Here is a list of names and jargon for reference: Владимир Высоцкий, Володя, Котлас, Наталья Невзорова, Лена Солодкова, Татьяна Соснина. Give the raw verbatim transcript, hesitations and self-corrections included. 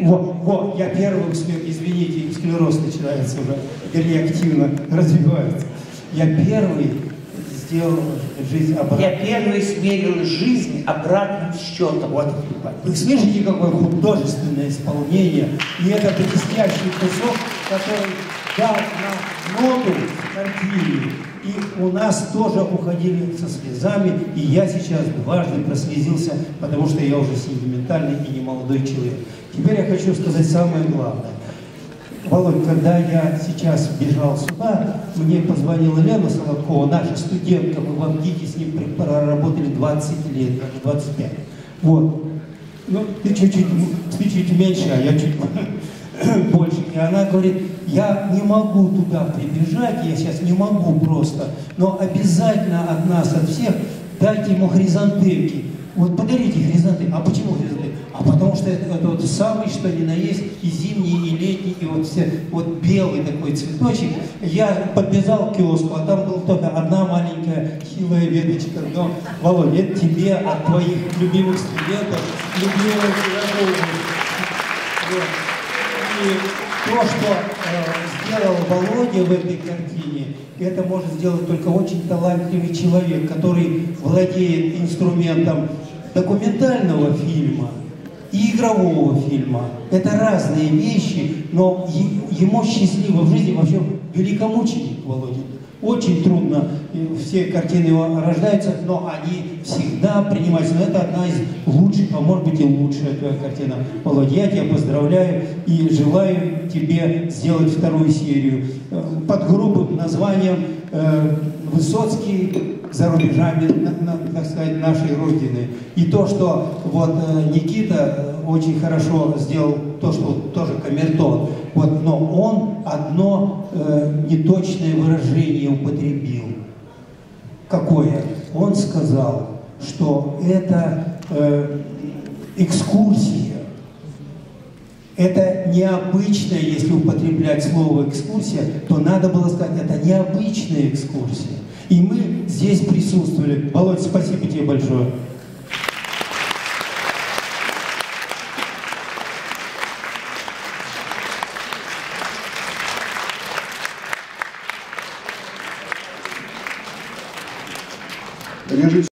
Вот, вот, я первым смею, извините, склероз начинается уже, вернее, активно развивается. Я первый сделал жизнь обратно. Я первый смерил жизнь обратным счетом. Вот. Вы слышите, какое художественное исполнение, и этот блестящий кусок, который дал нам ноту в картине. И у нас тоже уходили со слезами, и я сейчас дважды прослезился, потому что я уже сентиментальный и не молодой человек. Теперь я хочу сказать самое главное. Володь, когда я сейчас бежал сюда, мне позвонила Лена Солодкова, наша студентка, мы в Амгике с ним проработали двадцать лет, даже двадцать пять. Вот. Ну, ты чуть-чуть, ты чуть меньше, а я чуть больше. И она говорит, я не могу туда прибежать, я сейчас не могу просто, но обязательно от нас, от всех, дайте ему хризантемки. Вот подарите хризантемки. А почему хризантемки? А потому что это, это вот самый, что ни на есть, и зимний, и летний, и вот все, вот белый такой цветочек. Я подбежал к киоску, а там была только одна маленькая хилая веточка. Но, Володя, это тебе от твоих любимых студентов, любимых педагогов. И то, что э, сделал Володя в этой картине, это может сделать только очень талантливый человек, который владеет инструментом документального фильма и игрового фильма. Это разные вещи, но ему счастливо в жизни, вообще великомученик Володя. Очень трудно, все картины его рождаются, но они всегда принимаются. Но это одна из лучших, а может быть и лучшая твоя картина. Володя, я тебя поздравляю и желаю тебе сделать вторую серию под грубым названием «Высоцкий за рубежами, так сказать, нашей Родины». И то, что вот Никита очень хорошо сделал, то, что тоже камертон, вот, но он одно э, неточное выражение употребил. Какое? Он сказал, что это э, экскурсия. Это необычная, если употреблять слово «экскурсия», то надо было сказать, это необычная экскурсия. И мы здесь присутствовали. Володь, спасибо тебе большое. Держите.